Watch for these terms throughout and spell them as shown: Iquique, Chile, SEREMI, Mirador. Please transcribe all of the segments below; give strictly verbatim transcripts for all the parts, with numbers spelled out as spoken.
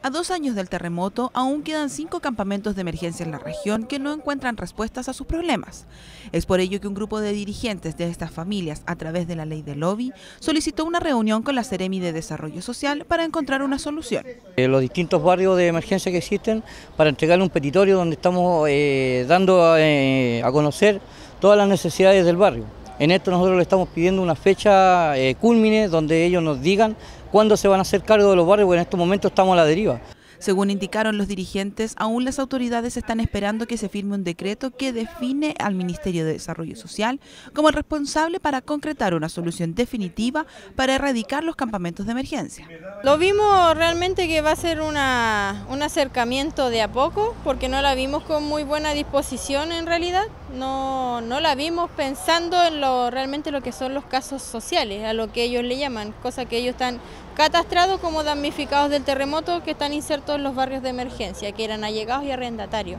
A dos años del terremoto, aún quedan cinco campamentos de emergencia en la región que no encuentran respuestas a sus problemas. Es por ello que un grupo de dirigentes de estas familias, a través de la ley del lobby, solicitó una reunión con la SEREMI de Desarrollo Social para encontrar una solución. En los distintos barrios de emergencia que existen, para entregarle un petitorio donde estamos eh, dando a, eh, a conocer todas las necesidades del barrio. En esto nosotros le estamos pidiendo una fecha eh, cúlmine donde ellos nos digan cuándo se van a hacer cargo de los barrios, porque en estos momentos estamos a la deriva. Según indicaron los dirigentes, aún las autoridades están esperando que se firme un decreto que define al Ministerio de Desarrollo Social como el responsable para concretar una solución definitiva para erradicar los campamentos de emergencia. Lo vimos realmente que va a ser una, un acercamiento de a poco, porque no la vimos con muy buena disposición en realidad, no, no la vimos pensando en lo realmente lo que son los casos sociales, a lo que ellos le llaman, cosa que ellos están catastrados como damnificados del terremoto que están insertos en los barrios de emergencia, que eran allegados y arrendatarios.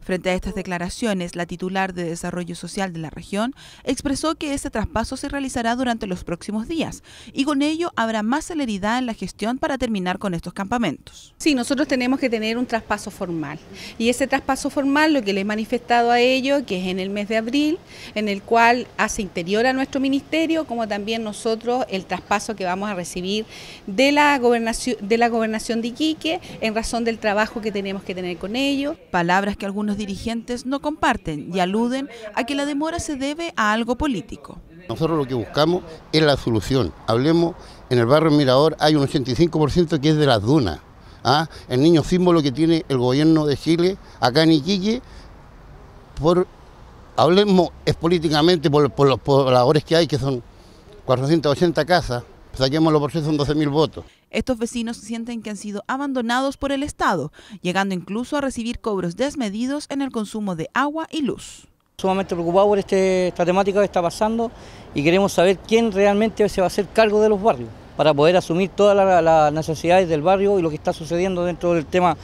Frente a estas declaraciones, la titular de Desarrollo Social de la región expresó que ese traspaso se realizará durante los próximos días y con ello habrá más celeridad en la gestión para terminar con estos campamentos. Sí, nosotros tenemos que tener un traspaso formal y ese traspaso formal, lo que le he manifestado a ellos, que es en el mes de abril, en el cual hace interior a nuestro ministerio, como también nosotros el traspaso que vamos a recibir de la gobernación de, la gobernación de Iquique en razón del trabajo que tenemos que tener con ellos. Palabras que algunos dirigentes no comparten y aluden a que la demora se debe a algo político. Nosotros lo que buscamos es la solución. Hablemos, en el barrio Mirador hay un ochenta y cinco por ciento que es de las dunas. ¿Ah? El niño símbolo que tiene el gobierno de Chile acá en Iquique, por, hablemos es políticamente por, por los pobladores que hay, que son cuatrocientas ochenta casas, saquémoslo por eso son doce mil votos. Estos vecinos sienten que han sido abandonados por el Estado, llegando incluso a recibir cobros desmedidos en el consumo de agua y luz. Sumamente preocupados por este, esta temática que está pasando y queremos saber quién realmente se va a hacer cargo de los barrios para poder asumir todas las, las necesidades del barrio y lo que está sucediendo dentro del tema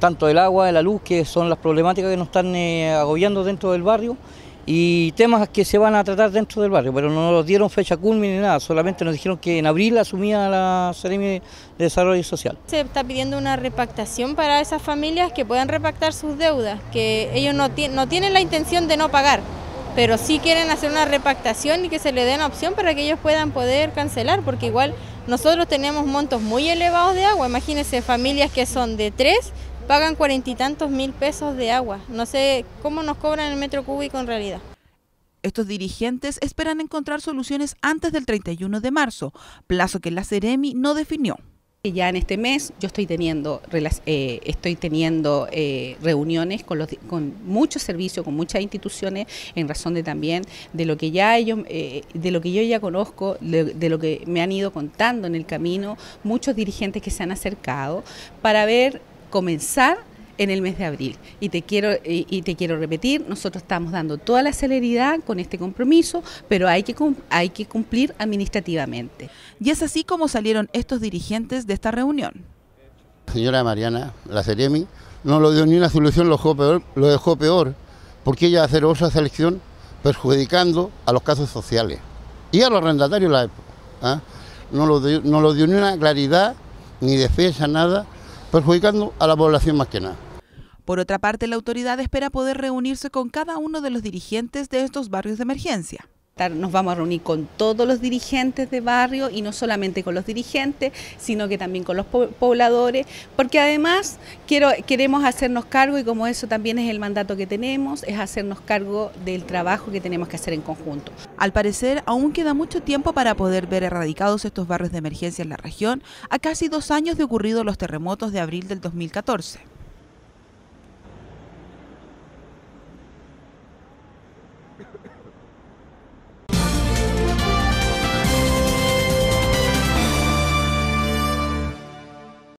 tanto del agua, de la luz, que son las problemáticas que nos están eh, agobiando dentro del barrio y temas que se van a tratar dentro del barrio, pero no nos dieron fecha culminante ni nada, solamente nos dijeron que en abril asumía la SEREMI de Desarrollo Social. Se está pidiendo una repactación para esas familias que puedan repactar sus deudas, que ellos no, no tienen la intención de no pagar, pero sí quieren hacer una repactación y que se les dé una opción para que ellos puedan poder cancelar, porque igual nosotros tenemos montos muy elevados de agua, imagínense familias que son de tres, pagan cuarenta y tantos mil pesos de agua. No sé cómo nos cobran el metro cúbico en realidad. Estos dirigentes esperan encontrar soluciones antes del treinta y uno de marzo, plazo que la SEREMI no definió. Ya en este mes yo estoy teniendo, eh, estoy teniendo eh, reuniones con, los, con muchos servicios, con muchas instituciones, en razón de también de lo que ya ellos, eh, de lo que yo ya conozco, de, de lo que me han ido contando en el camino, muchos dirigentes que se han acercado para ver comenzar en el mes de abril. Y te quiero y, y te quiero repetir, nosotros estamos dando toda la celeridad con este compromiso, pero hay que, hay que cumplir administrativamente. Y es así como salieron estos dirigentes de esta reunión. Señora Mariana, la SEREMI no lo dio ni una solución, lo dejó peor, lo dejó peor porque ella va a hacer otra selección perjudicando a los casos sociales y a los arrendatarios de la época. ¿Ah? No lo dio, no lo dio ni una claridad, ni defensa, nada, perjudicando a la población más que nada. Por otra parte, la autoridad espera poder reunirse con cada uno de los dirigentes de estos barrios de emergencia. Nos vamos a reunir con todos los dirigentes de barrio y no solamente con los dirigentes, sino que también con los pobladores, porque además quiero, queremos hacernos cargo, y como eso también es el mandato que tenemos, es hacernos cargo del trabajo que tenemos que hacer en conjunto. Al parecer, aún queda mucho tiempo para poder ver erradicados estos barrios de emergencia en la región, a casi dos años de ocurridos los terremotos de abril del dos mil catorce.